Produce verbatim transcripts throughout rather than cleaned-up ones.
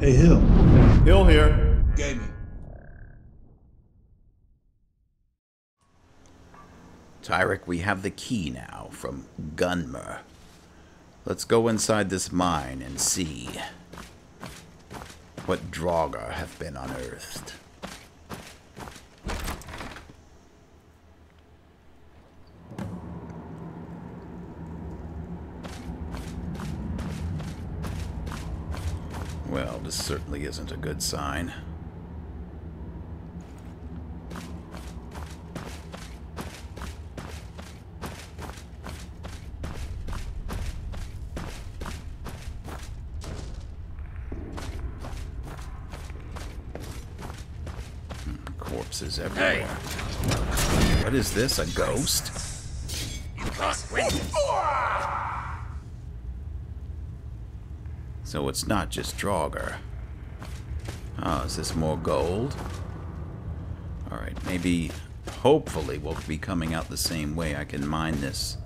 Hey, Hill. Hill here. Gaming. Tyrik, we have the key now from Gunmer. Let's go inside this mine and see what Draugr have been unearthed. Well, this certainly isn't a good sign. Hmm, corpses everywhere. Hey. What is this, a ghost? You can't win. So it's not just Draugr. Oh, is this more gold? Alright, maybe, hopefully, we'll be coming out the same way. I can mine this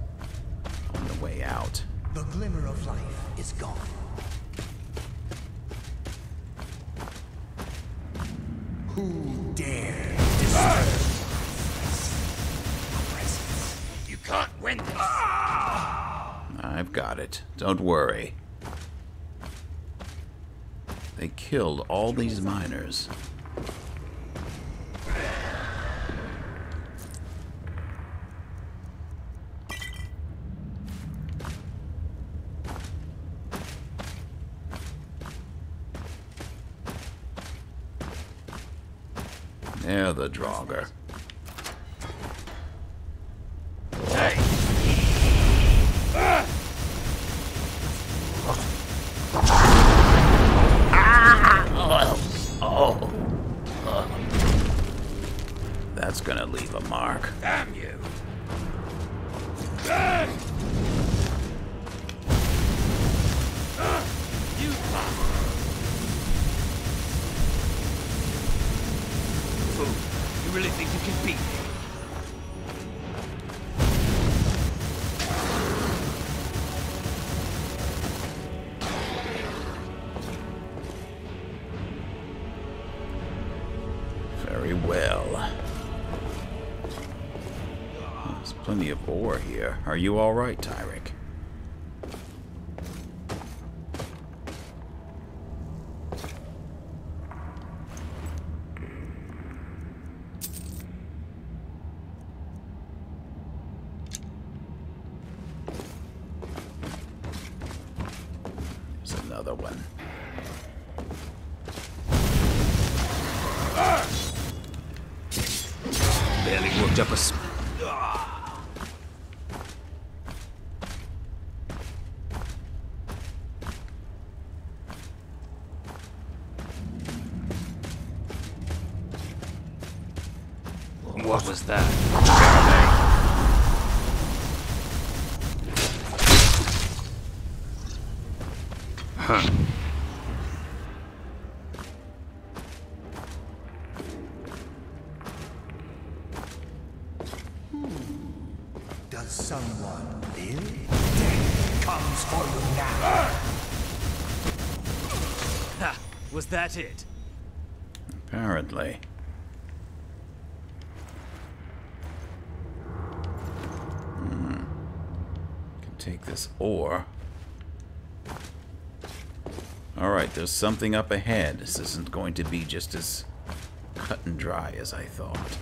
on the way out. The glimmer of life is gone. Who dares decide? Presence. You can't win this. I've got it. Don't worry. They killed all these miners. They're the Draugr. Very well. There's plenty of ore here. Are you all right, Tyrik? There's another one. Up a sp what was that? Huh. Was that it? Apparently. Hmm. Can take this ore. Alright, there's something up ahead. This isn't going to be just as cut and dry as I thought.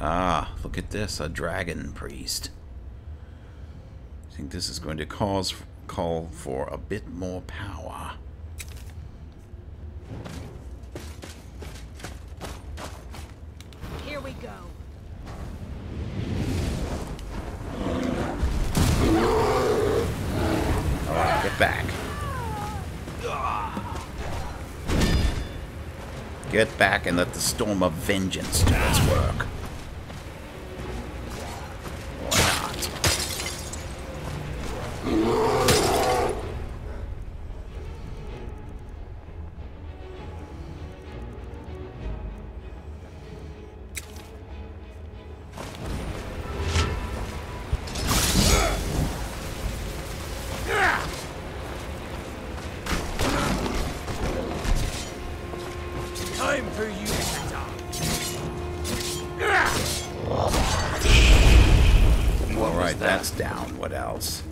Ah, look at this, a dragon priest. I think this is going to cause call for a bit more power. Here we go. All right, get back. Get back and let the storm of vengeance do its work. else.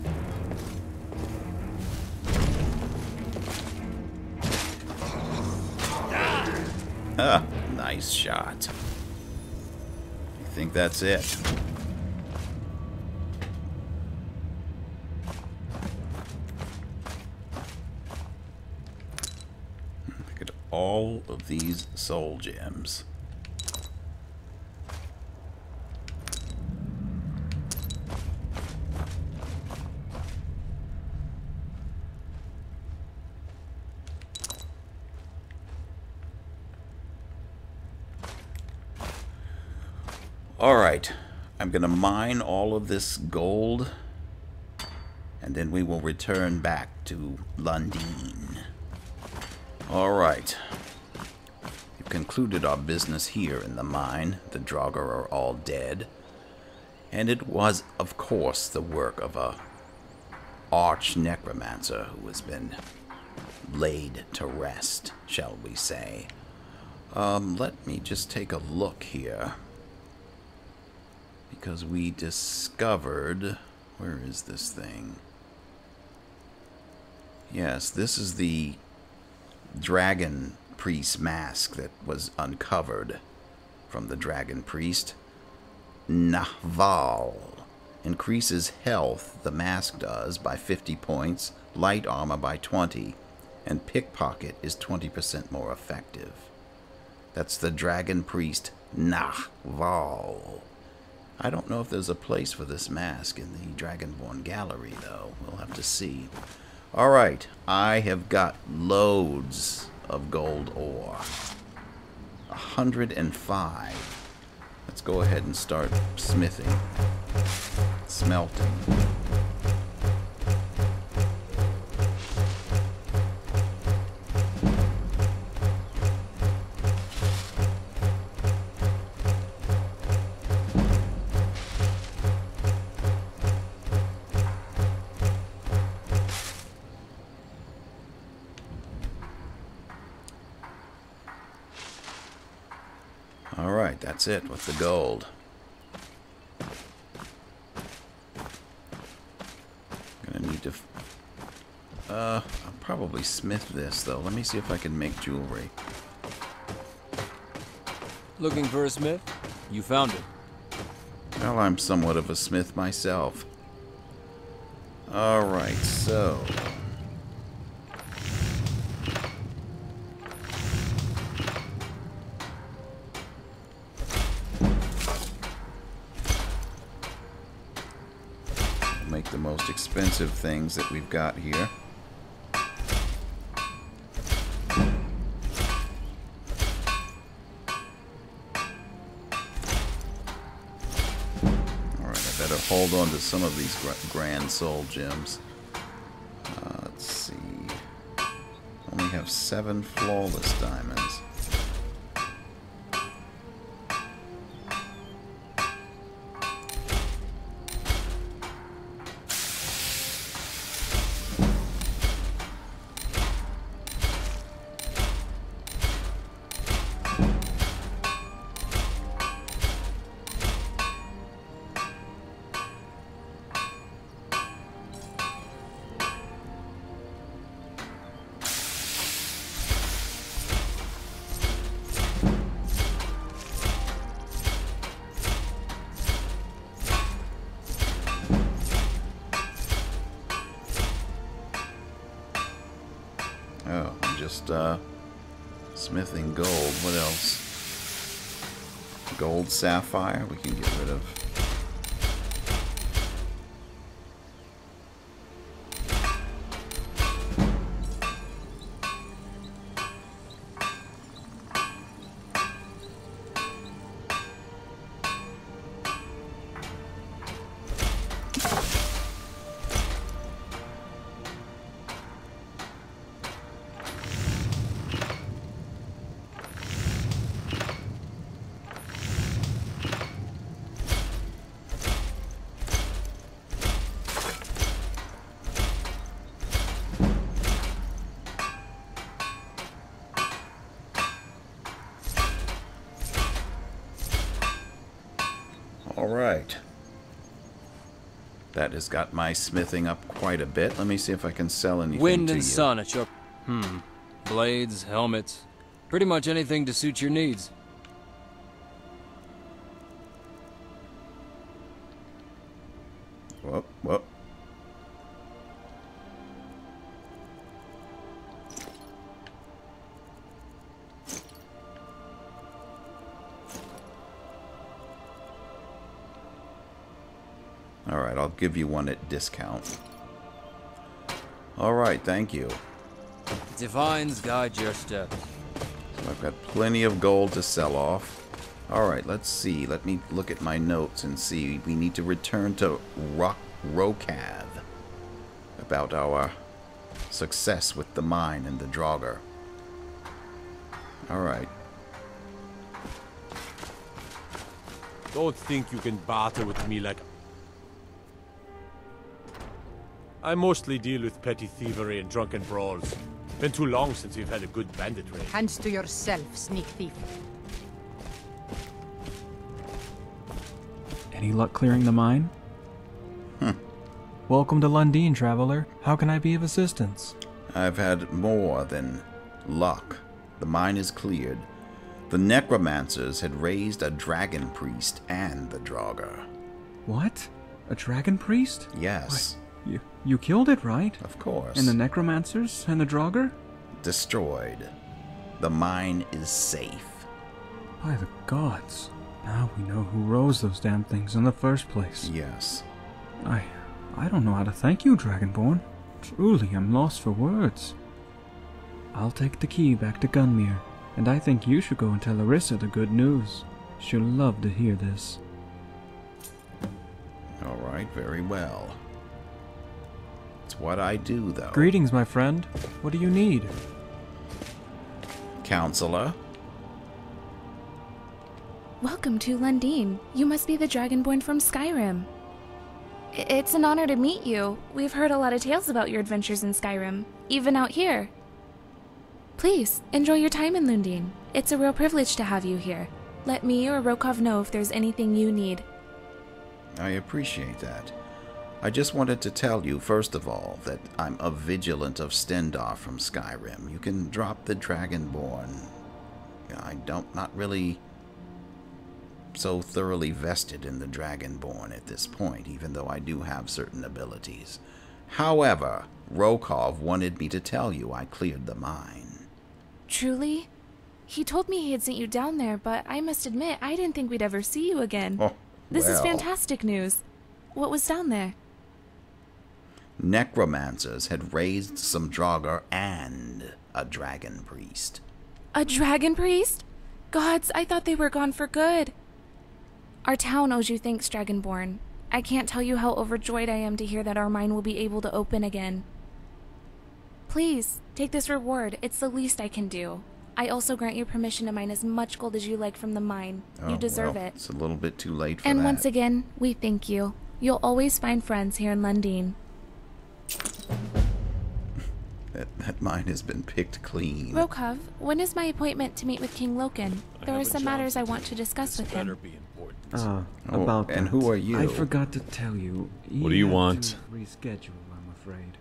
Ah, nice shot. I think that's it. Look at all of these soul gems. Alright, I'm going to mine all of this gold, and then we will return back to Lundin. Alright, we've concluded our business here in the mine. The Draugr are all dead, and it was, of course, the work of a arch-necromancer who has been laid to rest, shall we say. Um, let me just take a look here. Because we discovered... Where is this thing? Yes, this is the dragon priest mask that was uncovered from the dragon priest. Nahval. Increases health, the mask does, by fifty points, light armor by twenty, and pickpocket is twenty percent more effective. That's the dragon priest Nahval. I don't know if there's a place for this mask in the Dragonborn gallery, though. We'll have to see. All right, I have got loads of gold ore. one hundred and five. Let's go ahead and start smithing. Smelting. That's it with the gold. I'm gonna need to. F uh, I'll probably smith this though. Let me see if I can make jewelry. Looking for a smith? You found it. Well, I'm somewhat of a smith myself. All right, so. Most expensive things that we've got here. Alright, I better hold on to some of these gr grand soul gems. Uh, let's see. Only have seven flawless diamonds. Uh, smithing gold. What else? Gold sapphire we can get rid of. That has got my smithing up quite a bit. Let me see if I can sell anything Wind to and you. Sun at your... Hmm. Blades, helmets. Pretty much anything to suit your needs. Whoop, whoop. All right, I'll give you one at discount. All right, thank you. Divines guide your steps. So I've got plenty of gold to sell off. All right, let's see. Let me look at my notes and see. We need to return to Rock Rokov about our success with the mine and the Draugr. All right. Don't think you can barter with me like... I mostly deal with petty thievery and drunken brawls. Been too long since we've had a good bandit raid. Hands to yourself, sneak thief. Any luck clearing the mine? Hmm. Welcome to Lundin, traveler. How can I be of assistance? I've had more than luck. The mine is cleared. The necromancers had raised a dragon priest and the Draugr. What? A dragon priest? Yes. What? You, you killed it, right? Of course. And the necromancers and the Draugr? Destroyed. The mine is safe. By the gods. Now we know who rose those damn things in the first place. Yes. I... I don't know how to thank you, Dragonborn. Truly, I'm lost for words. I'll take the key back to Gunmer, and I think you should go and tell Orisa the good news. She'll love to hear this. All right, very well. It's what I do, though. Greetings, my friend. What do you need? Counselor? Welcome to Lundin. You must be the Dragonborn from Skyrim. It's an honor to meet you. We've heard a lot of tales about your adventures in Skyrim, even out here. Please, enjoy your time in Lundin. It's a real privilege to have you here. Let me or Rokov know if there's anything you need. I appreciate that. I just wanted to tell you, first of all, that I'm a Vigilant of Stendarr from Skyrim. You can drop the Dragonborn. I don't, not really so thoroughly vested in the Dragonborn at this point, even though I do have certain abilities. However, Rokov wanted me to tell you I cleared the mine. Truly? He told me he had sent you down there, but I must admit, I didn't think we'd ever see you again. Oh, this well. is fantastic news. What was down there? Necromancers had raised some Draugr and a dragon priest. A dragon priest? Gods, I thought they were gone for good. Our town owes you thanks, Dragonborn. I can't tell you how overjoyed I am to hear that our mine will be able to open again. Please, take this reward. It's the least I can do. I also grant you permission to mine as much gold as you like from the mine. Oh, you deserve well, it. It's a little bit too late for and that. And once again, we thank you. You'll always find friends here in Lundin. That, that mine has been picked clean. Rokov, when is my appointment to meet with King Lokan? There are some matters I want to discuss with him. Uh, oh, about and that. Who are you? I forgot to tell you. you what do you want? Reschedule, I'm afraid.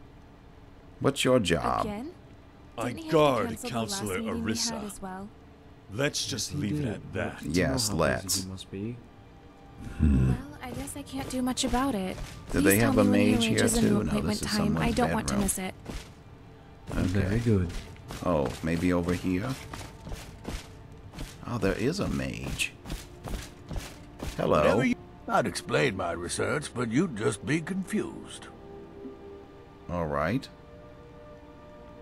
What's your job? Again? I guard Counselor Orisa. Well? Let's just yes, leave it at that. Yes, let's. Hmm. Well, I guess I can't do much about it. Do they have a mage here too? No, this is someone's bedroom. I don't want to miss it. Okay. Very good. Oh, maybe over here? Oh, there is a mage. Hello. You... I'd explain my research, but you'd just be confused. All right.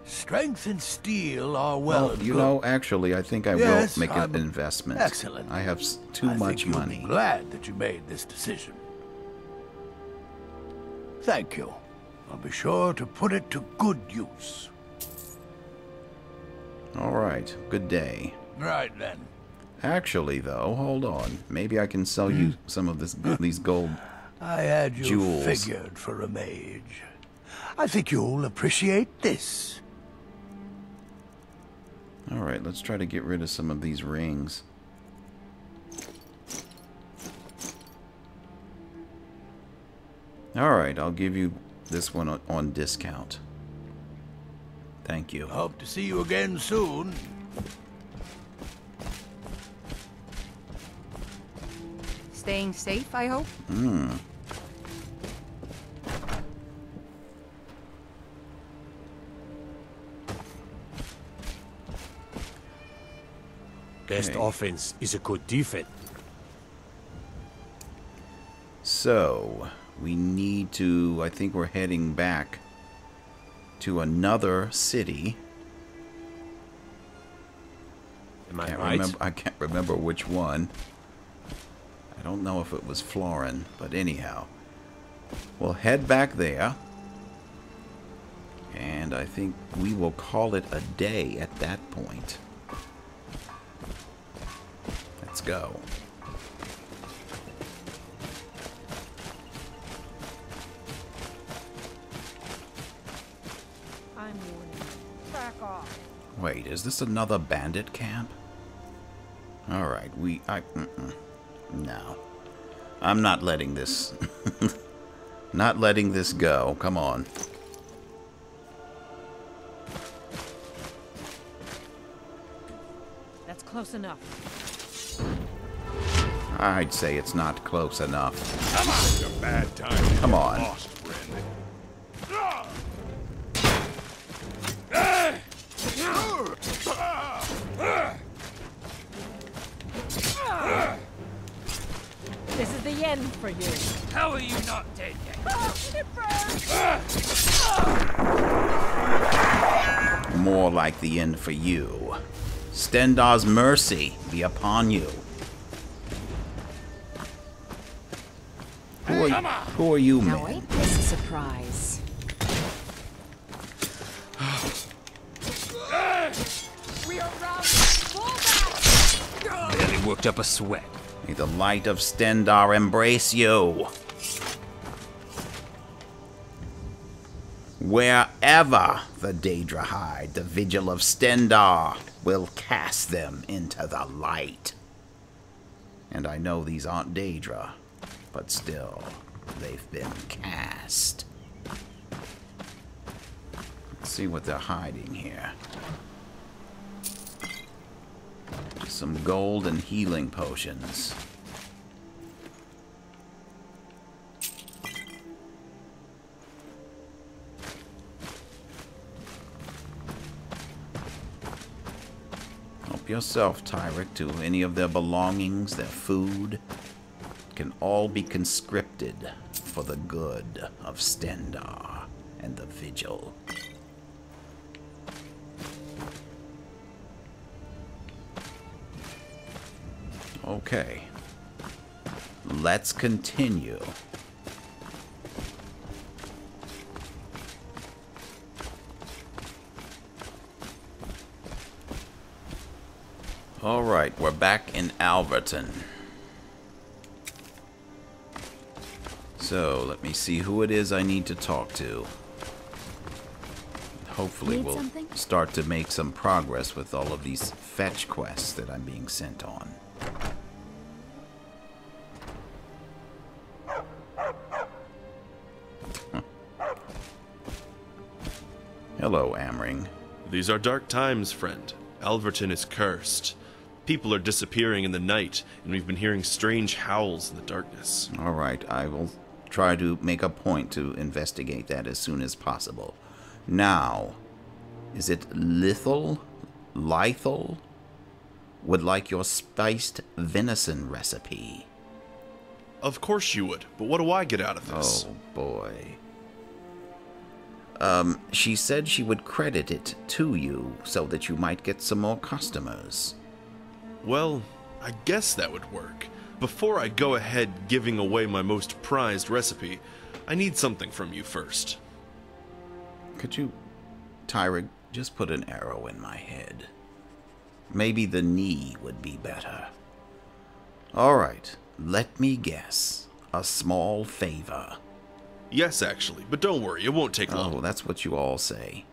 Strength and steel are well. Well, you know, actually, I think I yes, will make I'm an investment. Excellent. I have too I much think money. I'm glad that you made this decision. Thank you. I'll be sure to put it to good use. All right. Good day. Right then. Actually, though, hold on. Maybe I can sell you some of this these gold I had you jewels. Figured for a mage. I think you'll appreciate this. All right, let's try to get rid of some of these rings. Alright, I'll give you this one on discount. Thank you. Hope to see you again soon. Staying safe, I hope? Mm. Best offense is a good defense. So, we need to... I think we're heading back to another city. Am I can't right? Remember, I can't remember which one. I don't know if it was Florin, but anyhow. We'll head back there. And I think we will call it a day at that point. Let's go. Wait, is this another bandit camp? Alright, we... I... Mm-mm. No. I'm not letting this... not letting this go. Come on. That's close enough. I'd say it's not close enough. Come on! It's a bad time. Come on. Lost, friend. This is the end for you. How are you not dead yet? Oh, more like the end for you. Stendarr's mercy be upon you. Who are you, who are you now, man? Ain't this a surprise? We are round. Pull back. Barely worked up a sweat. May the light of Stendarr embrace you. Wherever the Daedra hide, the vigil of Stendarr will cast them into the light. And I know these aren't Daedra, but still, they've been cast. Let's see what they're hiding here. Some gold and healing potions. Help yourself, Tyrik, to any of their belongings, their food. It can all be conscripted for the good of Stendarr and the Vigil. Okay, let's continue. All right, we're back in Alverton. So let me see who it is I need to talk to. Hopefully need we'll something? Start to make some progress with all of these fetch quests that I'm being sent on. Hello, Amring. These are dark times, friend. Alverton is cursed. People are disappearing in the night, and we've been hearing strange howls in the darkness. All right, I will try to make a point to investigate that as soon as possible. Now, is it Lythel? Lythel? Would like your spiced venison recipe. Of course you would, but what do I get out of this? Oh, boy. Um, she said she would credit it to you so that you might get some more customers. Well, I guess that would work. Before I go ahead giving away my most prized recipe, I need something from you first. Could you, Tyrik, just put an arrow in my head? Maybe the knee would be better. All right, let me guess. A small favor. Yes, actually, but don't worry, it won't take long. Oh, that's what you all say.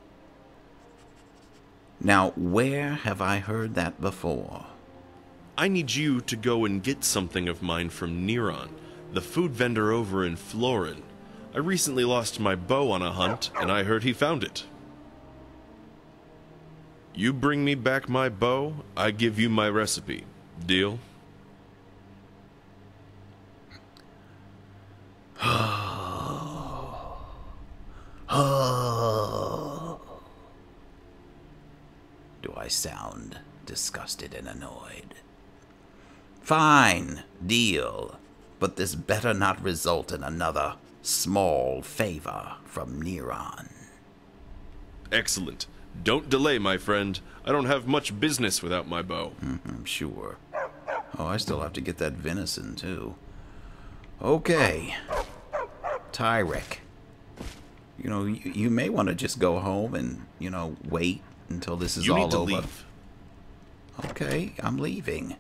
Now, where have I heard that before? I need you to go and get something of mine from Nyron, the food vendor over in Florin. I recently lost my bow on a hunt, and I heard he found it. You bring me back my bow, I give you my recipe. Deal? Do I sound disgusted and annoyed? Fine, deal. But this better not result in another small favor from Nyron. Excellent. Don't delay, my friend. I don't have much business without my bow. I'm sure. Oh, I still have to get that venison, too. Okay. Tyrik. You know, you, you may want to just go home and, you know, wait until this is you all need to over. Leave. Okay, I'm leaving.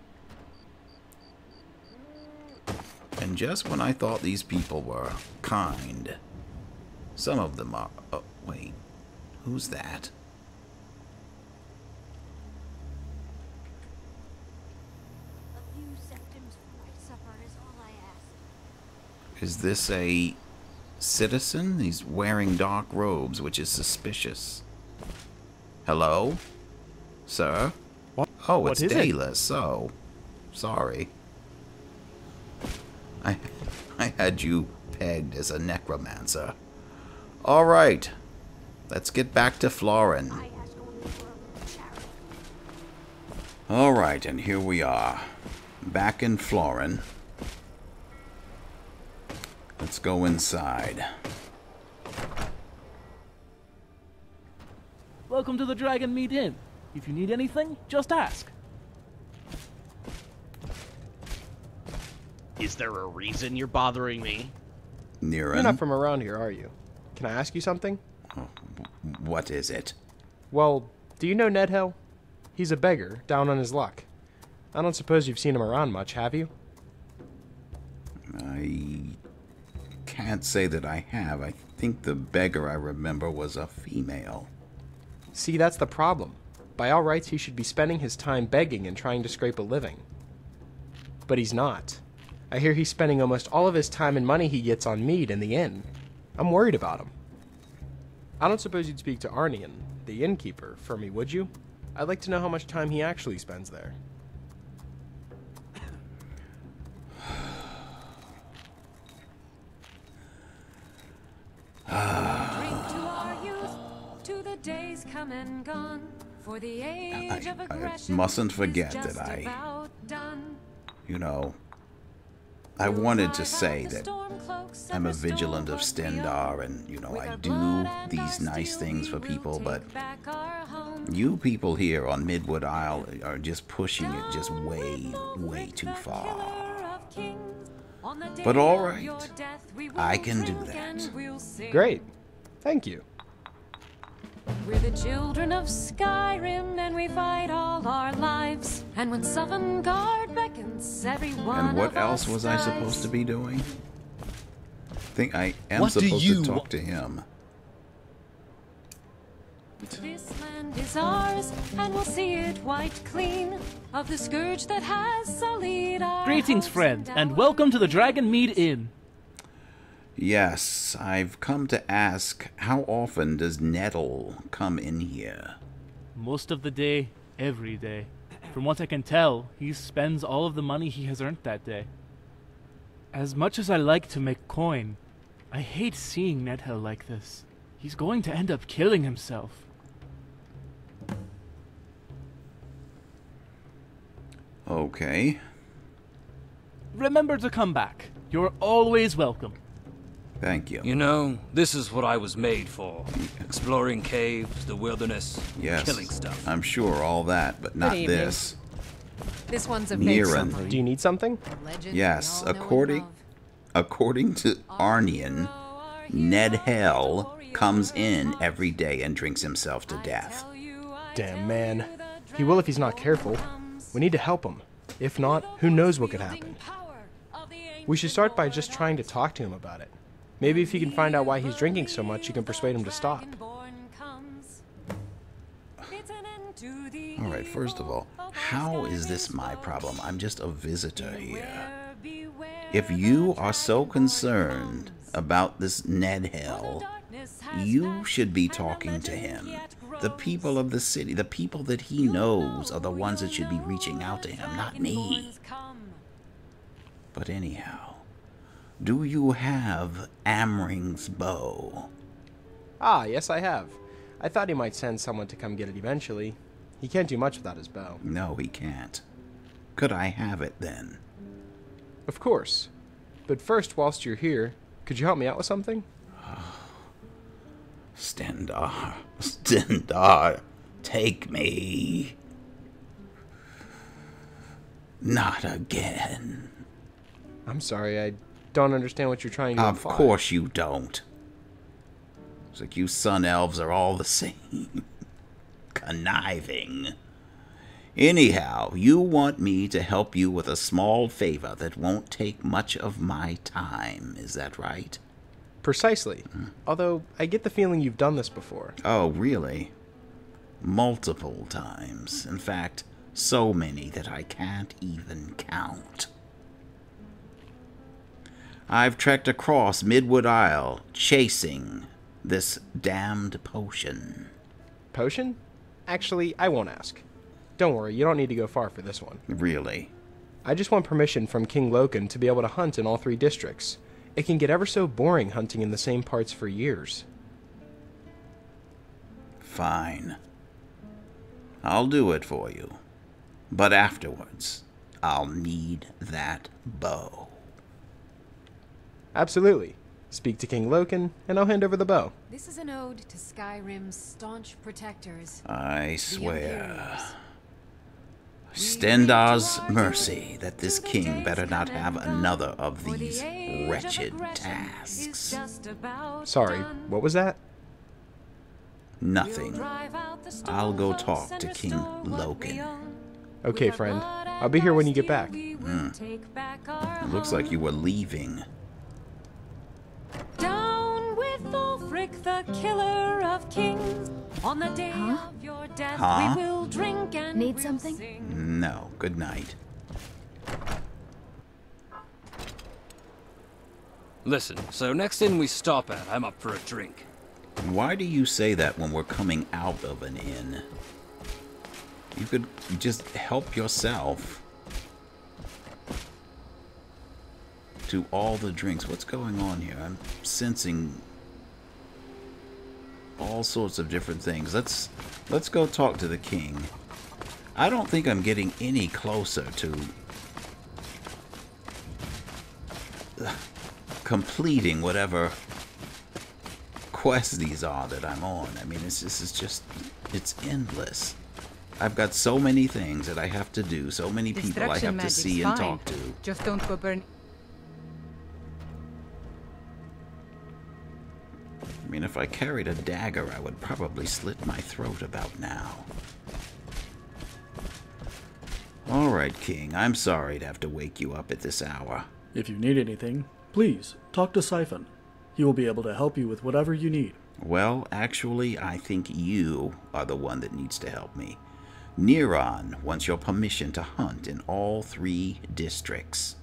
And just when I thought these people were kind, some of them are... Oh, wait. Who's that? Is this a citizen? He's wearing dark robes, which is suspicious. Hello? Sir? What? Oh, it's Daedra, so... Sorry. I, I had you pegged as a necromancer. Alright. Let's get back to Florin. Alright, and here we are. Back in Florin. Let's go inside. Welcome to the Dragon Meat Inn. If you need anything, just ask. Is there a reason you're bothering me? Nyron? You're not from around here, are you? Can I ask you something? Oh, what is it? Well, do you know Ned Hill? He's a beggar, down on his luck. I don't suppose you've seen him around much, have you? I... can't say that I have. I think the beggar I remember was a female. See, that's the problem. By all rights, he should be spending his time begging and trying to scrape a living. But he's not. I hear he's spending almost all of his time and money he gets on mead in the inn. I'm worried about him. I don't suppose you'd speak to Arnion, the innkeeper, for me, would you? I'd like to know how much time he actually spends there. Drink to our youth, to the days come and gone, for the age of aggression. I mustn't forget that I, you know, I wanted to say that I'm a Vigilant of Stendarr, and, you know, I do these nice things for people, but you people here on Midwood Isle are just pushing it just way, way too far. But all right, I can do that. Great. Thank you. We're the children of Skyrim, and we fight all our lives. And when Sovngarde beckons, everyone. And what else was I supposed to be doing? I think I am supposed to talk to him. This land is ours, and we'll see it wiped clean of the scourge that has sullied our. Greetings, friend, and welcome to the Dragon Mead Inn. Yes, I've come to ask, how often does Nettle come in here? Most of the day, every day. From what I can tell, he spends all of the money he has earned that day. As much as I like to make coin, I hate seeing Ned Hill like this. He's going to end up killing himself. Okay. Remember to come back. You're always welcome. Thank you. You know, this is what I was made for. Exploring caves, the wilderness, yes, killing stuff. I'm sure all that, but not this. This one's a big summary. Do you need something? Yes, according according to Arnion, Ned Hill comes in every day and drinks himself to death. Damn, man. He will if he's not careful. We need to help him. If not, who knows what could happen. We should start by just trying to talk to him about it. Maybe if you can find out why he's drinking so much, you can persuade him to stop. Alright, first of all, how is this my problem? I'm just a visitor here. If you are so concerned about this Ned Hill. You should be talking to him. The people of the city, the people that he knows, are the ones that should be reaching out to him, not me. But anyhow, do you have Amring's bow? Ah, yes, I have. I thought he might send someone to come get it eventually. He can't do much without his bow. No, he can't. Could I have it, then? Of course. But first, whilst you're here, could you help me out with something? Stendarr, Stendarr, take me. Not again. I'm sorry, I don't understand what you're trying to do. Of course you don't. It's like you sun elves are all the same. Conniving. Anyhow, you want me to help you with a small favor that won't take much of my time, is that right? Precisely. Hmm. Although, I get the feeling you've done this before. Oh, really? Multiple times. In fact, so many that I can't even count. I've trekked across Midwood Isle, chasing this damned potion. Potion? Actually, I won't ask. Don't worry, you don't need to go far for this one. Really? I just want permission from King Lokan to be able to hunt in all three districts. It can get ever so boring hunting in the same parts for years. Fine. I'll do it for you. But afterwards, I'll need that bow. Absolutely. Speak to King Lokan, and I'll hand over the bow. This is an ode to Skyrim's staunch protectors. I swear. Stendarr's mercy that this king better not have another of these wretched tasks. Sorry, what was that? Nothing. I'll go talk to King Lokan. Okay, friend. I'll be here when you get back. Mm. It looks like you were leaving. Down with Ulfric, the killer of kings. On the day huh? of your death, huh? we will drink and Need we'll something? Sing. No, good night. Listen, so next inn we stop at, I'm up for a drink. Why do you say that when we're coming out of an inn? You could just help yourself to all the drinks. What's going on here? I'm sensing all sorts of different things. Let's let's go talk to the king. I don't think I'm getting any closer to completing whatever quests these are that I'm on. I mean, this is just, it's endless. I've got so many things that I have to do, so many people I have to see and talk to. Just don't go burn. I mean, if I carried a dagger, I would probably slit my throat about now. All right, King, I'm sorry to have to wake you up at this hour. If you need anything, please talk to Siphon. He will be able to help you with whatever you need. Well, actually, I think you are the one that needs to help me. Nyron wants your permission to hunt in all three districts.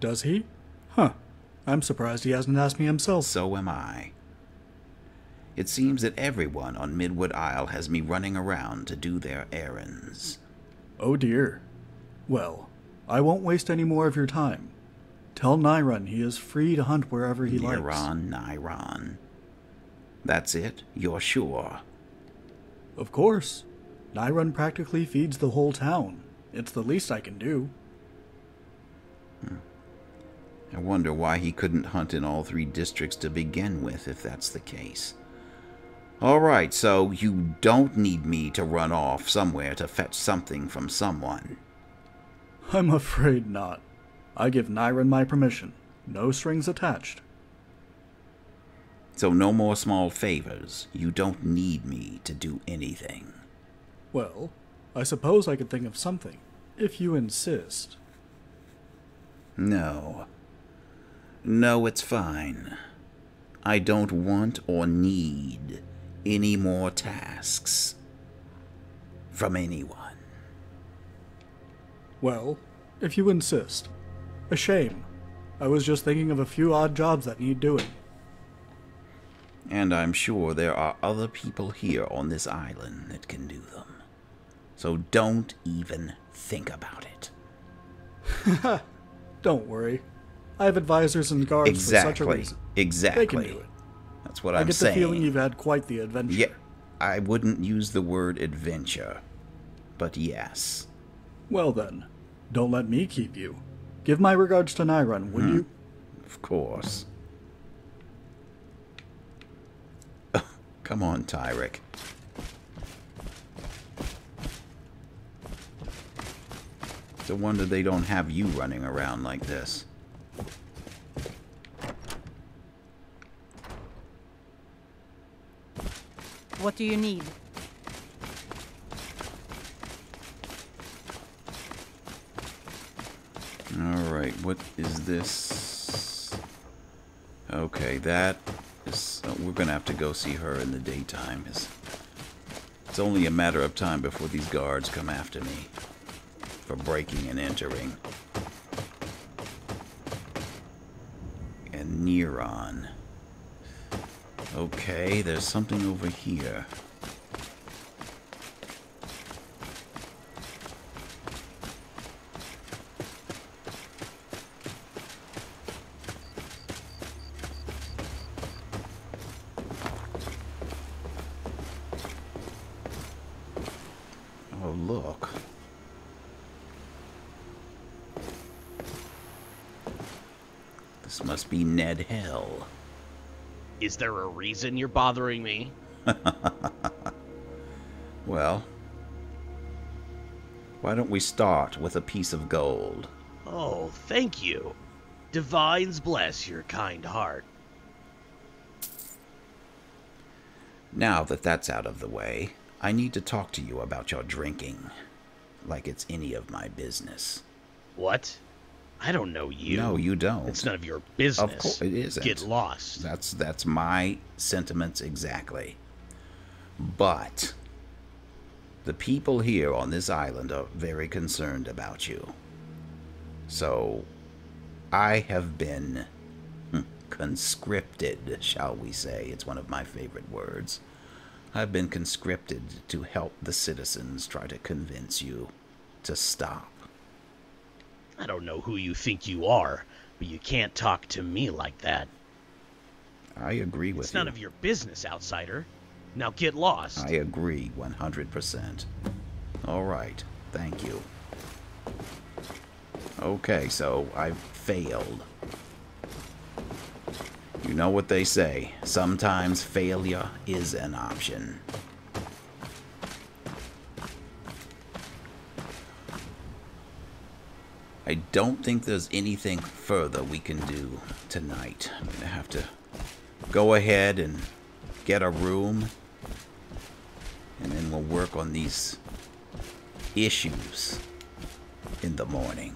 Does he? Huh. I'm surprised he hasn't asked me himself. So am I. It seems that everyone on Midwood Isle has me running around to do their errands. Oh dear. Well, I won't waste any more of your time. Tell Nyron he is free to hunt wherever he Nyron, likes. Nyron, Nyron. That's it? You're sure? Of course. Nyron practically feeds the whole town. It's the least I can do. Hmm. I wonder why he couldn't hunt in all three districts to begin with, if that's the case. Alright, so you don't need me to run off somewhere to fetch something from someone. I'm afraid not. I give Nyron my permission. No strings attached. So no more small favors. You don't need me to do anything. Well, I suppose I could think of something, if you insist. No. No, it's fine. I don't want or need any more tasks from anyone. Well, if you insist. A shame. I was just thinking of a few odd jobs that need doing. And I'm sure there are other people here on this island that can do them. So don't even think about it. Don't worry. I have advisors and guards exactly. for such a reason. Exactly. They can do it. That's what I I'm get saying. I get the feeling you've had quite the adventure. Yeah, I wouldn't use the word adventure, but yes. Well then, don't let me keep you. Give my regards to Nyron, would hmm. you? Of course. Come on, Tyrik. It's a wonder they don't have you running around like this. What do you need? Alright, what is this? Okay, that is... Oh, we're gonna have to go see her in the daytime. It's, it's only a matter of time before these guards come after me for breaking and entering. And Nyron. Okay, there's something over here. Oh, look. This must be Ned Hill. Is there a reason you're bothering me? Well, why don't we start with a piece of gold? Oh, thank you. Divines bless your kind heart. Now that that's out of the way, I need to talk to you about your drinking, like it's any of my business. What? I don't know you. No, you don't. It's none of your business. Of course it isn't. Get lost. That's, that's my sentiments exactly. But the people here on this island are very concerned about you. So I have been conscripted, shall we say. It's one of my favorite words. I've been conscripted to help the citizens try to convince you to stop. I don't know who you think you are, but you can't talk to me like that. I agree with you. It's none of your business, outsider. Now get lost. I agree one hundred percent. All right. Thank you. Okay, so I've failed. You know what they say. Sometimes failure is an option. I don't think there's anything further we can do tonight. I'm going to have to go ahead and get a room, and then we'll work on these issues in the morning.